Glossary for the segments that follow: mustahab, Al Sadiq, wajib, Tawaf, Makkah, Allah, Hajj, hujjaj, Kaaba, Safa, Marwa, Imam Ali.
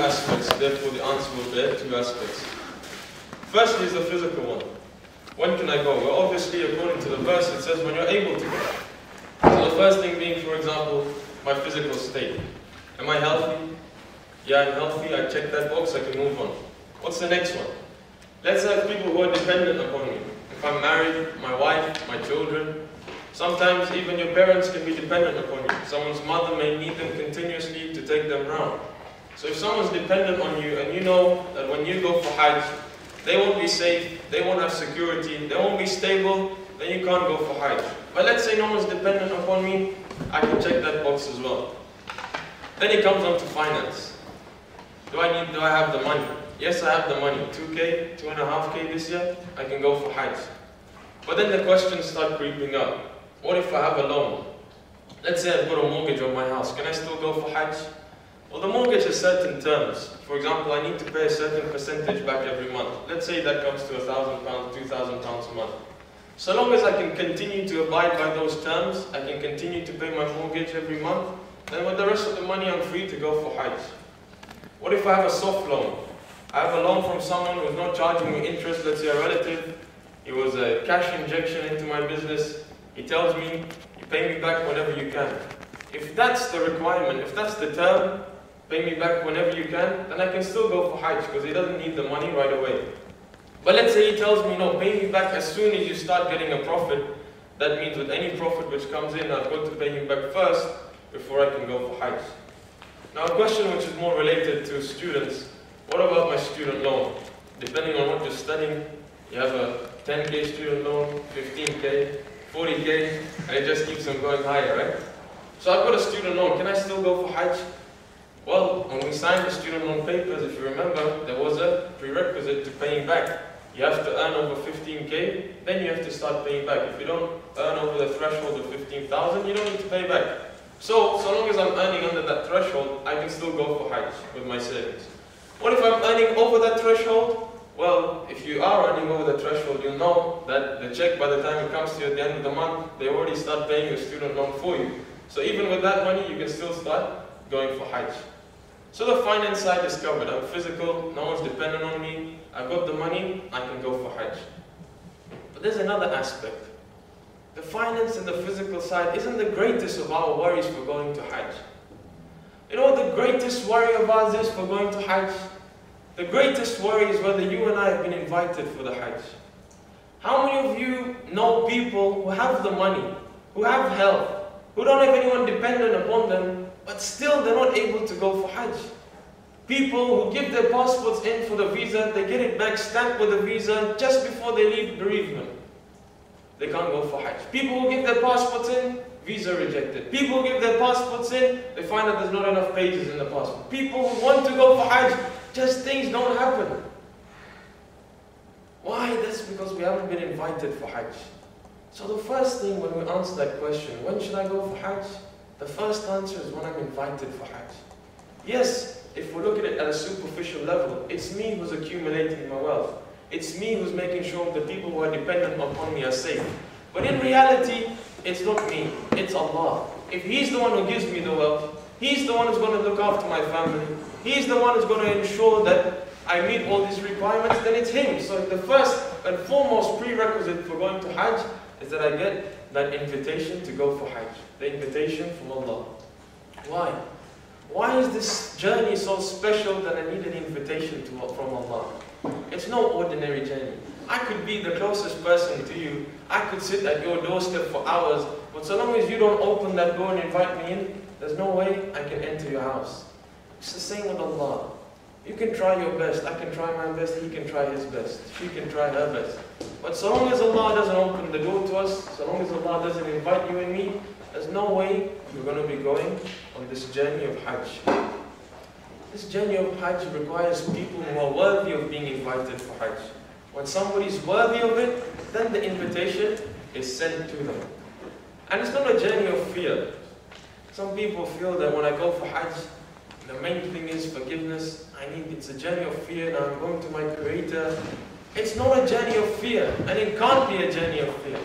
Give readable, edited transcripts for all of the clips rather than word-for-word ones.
aspects, therefore the answer will bear two aspects. Firstly is the physical one. When can I go? Well, obviously, according to the verse, it says when you're able to go. So the first thing being, for example, my physical state. Am I healthy? Yeah, I'm healthy. I check that box. I can move on. What's the next one? Let's have people who are dependent upon me. If I'm married, my wife, my children. Sometimes even your parents can be dependent upon you. Someone's mother may need them continuously to take them round. So if someone's dependent on you and you know that when you go for Hajj, they won't be safe, they won't have security, they won't be stable, then you can't go for Hajj. But let's say no one's dependent upon me, I can check that box as well. Then it comes on to finance. Do I have the money? Yes, I have the money. 2K, 2.5K this year, I can go for Hajj. But then the questions start creeping up. What if I have a loan? Let's say I've got a mortgage on my house. Can I still go for Hajj? Well, the mortgage has certain terms. For example, I need to pay a certain percentage back every month. Let's say that comes to £1,000, £2,000 a month. So long as I can continue to abide by those terms, I can continue to pay my mortgage every month, then with the rest of the money I'm free to go for Hajj. What if I have a soft loan? I have a loan from someone who's not charging me interest, let's say a relative. It was a cash injection into my business. He tells me, you pay me back whenever you can. If that's the requirement, if that's the term, pay me back whenever you can, then I can still go for Hajj because he doesn't need the money right away. But let's say he tells me, no, pay me back as soon as you start getting a profit. That means with any profit which comes in, I've got to pay him back first before I can go for Hajj. Now a question which is more related to students, what about my student loan? Depending on what you're studying, you have a 10K student loan, 15K, 40K, and it just keeps on going higher, right? So I've got a student loan, can I still go for Hajj? Well, when we signed the student loan papers, if you remember, there was a prerequisite to paying back. You have to earn over 15K, then you have to start paying back. If you don't earn over the threshold of 15,000, you don't need to pay back. So long as I'm earning under that threshold, I can still go for Hajj with my savings. What if I'm earning over that threshold? Well, if you are earning over the threshold, you'll know that the check, by the time it comes to you at the end of the month, they already start paying your student loan for you. So even with that money, you can still start going for Hajj. So the finance side is covered. I'm physical, no one's dependent on me, I've got the money, I can go for Hajj. But there's another aspect. The finance and the physical side isn't the greatest of our worries for going to Hajj. You know what the greatest worry of ours is for going to Hajj? The greatest worry is whether you and I have been invited for the Hajj. How many of you know people who have the money, who have health, who don't have anyone dependent upon them, but still they're not able to go for Hajj? People who give their passports in for the visa, they get it back stamped with the visa just before they leave bereavement. They can't go for Hajj. People who give their passports in, visa rejected. People who give their passports in, they find that there's not enough pages in the passport. People who want to go for Hajj, just things don't happen. Why? That's because we haven't been invited for Hajj. So the first thing when we answer that question, when should I go for Hajj? The first answer is when I'm invited for Hajj. Yes, if we look at it at a superficial level, it's me who's accumulating my wealth. It's me who's making sure the people who are dependent upon me are safe. But in reality, it's not me, it's Allah. If He's the one who gives me the wealth, He's the one who's going to look after my family, He's the one who's going to ensure that I meet all these requirements, then it's Him. So the first and foremost prerequisite for going to Hajj is that I get that invitation to go for Hajj. The invitation from Allah. Why? Why is this journey so special that I need an invitation from Allah? It's no ordinary journey. I could be the closest person to you. I could sit at your doorstep for hours, but so long as you don't open that door and invite me in, there's no way I can enter your house. It's the same with Allah. You can try your best, I can try my best, he can try his best, she can try her best. But so long as Allah doesn't open the door to us, so long as Allah doesn't invite you and me, there's no way we're going to be going on this journey of Hajj. This journey of Hajj requires people who are worthy of being invited for Hajj. When somebody's worthy of it, then the invitation is sent to them. And it's not a journey of fear. Some people feel that when I go for Hajj, the main thing is forgiveness. It's a journey of fear, now I'm going to my Creator. It's not a journey of fear, and it can't be a journey of fear.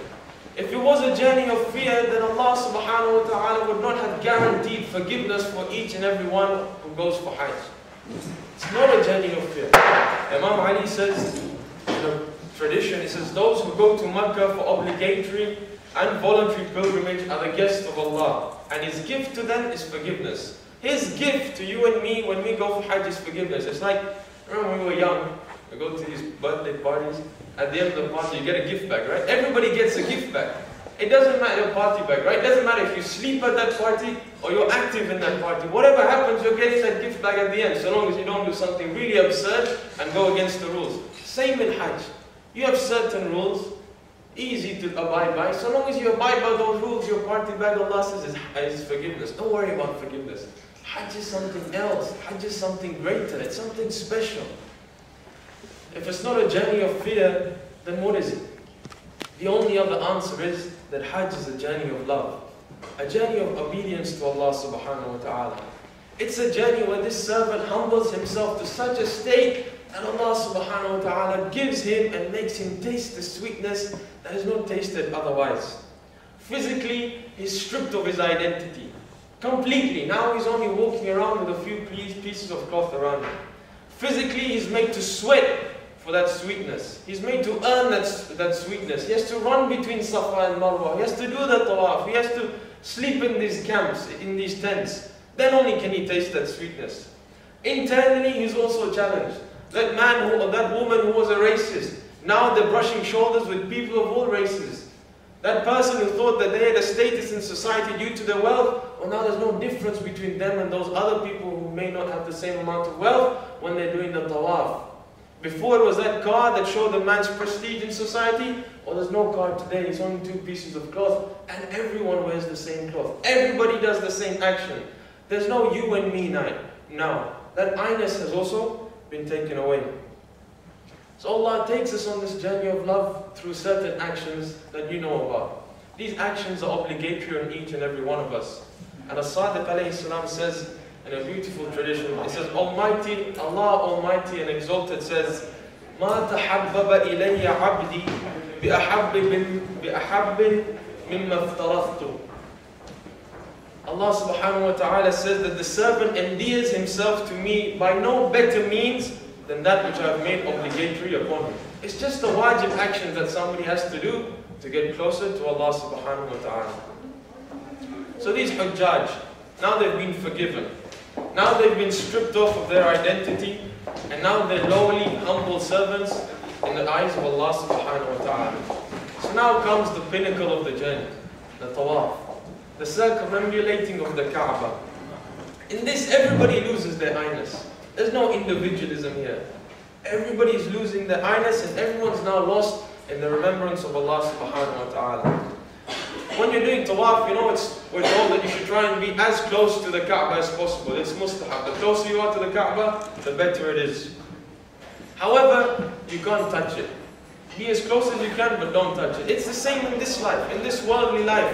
If it was a journey of fear, then Allah subhanahu wa ta'ala would not have guaranteed forgiveness for each and every one who goes for Hajj. It's not a journey of fear. Imam Ali says, the tradition, he says, those who go to Makkah for obligatory and voluntary pilgrimage are the guests of Allah. And His gift to them is forgiveness. His gift to you and me when we go for Hajj is forgiveness. It's like, remember when we were young, we go to these birthday parties. At the end of the party, you get a gift bag, right? Everybody gets a gift bag. It doesn't matter your party bag, right? It doesn't matter if you sleep at that party or you're active in that party. Whatever happens, you're getting that gift bag at the end, so long as you don't do something really absurd and go against the rules. Same in Hajj. You have certain rules, easy to abide by. So long as you abide by those rules, your party bag, Allah says, is forgiveness. Don't worry about forgiveness. Hajj is something else. Hajj is something greater. It's something special. If it's not a journey of fear, then what is it? The only other answer is that Hajj is a journey of love, a journey of obedience to Allah subhanahu wa ta'ala. It's a journey where this servant humbles himself to such a state that Allah subhanahu wa ta'ala gives him and makes him taste the sweetness that is not tasted otherwise. Physically, he's stripped of his identity completely. Now he's only walking around with a few pieces of cloth around him. Physically, he's made to sweat for that sweetness. He's made to earn that sweetness. He has to run between Safa and Marwa. He has to do the Tawaf. He has to sleep in these camps, in these tents. Then only can he taste that sweetness. Internally, he's also challenged. That man who, or that woman who was a racist, now they're brushing shoulders with people of all races. That person who thought that they had a status in society due to their wealth, well, now there's no difference between them and those other people who may not have the same amount of wealth when they're doing the Tawaf. Before it was that card that showed a man's prestige in society. Well, there's no card today, it's only two pieces of cloth, and everyone wears the same cloth. Everybody does the same action. There's no you and me night. Now, that I-ness has also been taken away. So Allah takes us on this journey of love through certain actions that you know about. These actions are obligatory on each and every one of us. And Al Sadiq alayhi salam says, in a beautiful tradition, it says, Almighty, Allah Almighty and Exalted says, مَا تَحَبَّبَ إِلَيَّ عَبْدِي بِأَحَبٍ مِمَّا افْتَرَضْتُ. Allah subhanahu wa ta'ala says that the servant endears himself to me by no better means than that which I have made obligatory upon him. It's just the wajib action that somebody has to do to get closer to Allah subhanahu wa ta'ala. So these hujjaj, now they've been forgiven. Now they've been stripped off of their identity, and now they're lowly, humble servants in the eyes of Allah subhanahu wa ta'ala. So now comes the pinnacle of the journey, the tawaf, the circumambulating of the Kaaba. In this, everybody loses their I-ness. There's no individualism here. Everybody's losing their I-ness, and everyone's now lost in the remembrance of Allah subhanahu wa ta'ala. When you're doing tawaf, you know, we're told that you should try and be as close to the Kaaba as possible. It's mustahab. The closer you are to the Kaaba, the better it is. However, you can't touch it. Be as close as you can, but don't touch it. It's the same in this life, in this worldly life.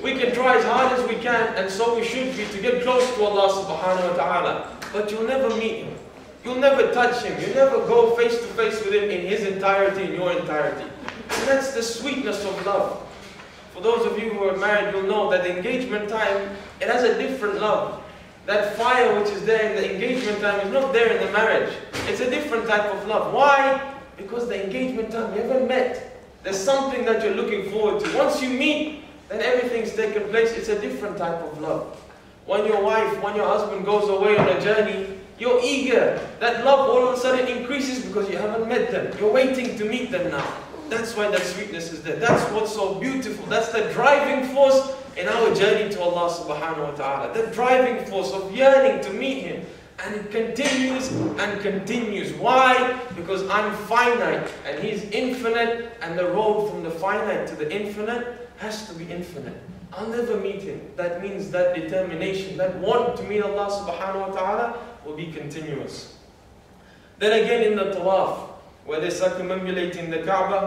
We can try as hard as we can, and so we should be, to get close to Allah subhanahu wa ta'ala. But you'll never meet Him. You'll never touch Him. You'll never go face to face with Him in His entirety, in your entirety. And that's the sweetness of love. For those of you who are married, you'll know that the engagement time, it has a different love. That fire which is there in the engagement time is not there in the marriage. It's a different type of love. Why? Because the engagement time, you haven't met. There's something that you're looking forward to. Once you meet, then everything's taken place. It's a different type of love. When your wife, when your husband goes away on a journey, you're eager. That love all of a sudden increases because you haven't met them. You're waiting to meet them now. That's why that sweetness is there. That's what's so beautiful. That's the driving force in our journey to Allah subhanahu wa ta'ala. The driving force of yearning to meet Him. And it continues and continues. Why? Because I'm finite and He's infinite, and the road from the finite to the infinite has to be infinite. I'll never meet Him. That means that determination, that want to meet Allah subhanahu wa ta'ala will be continuous. Then again in the tawaf, where they're circumambulating the Kaaba,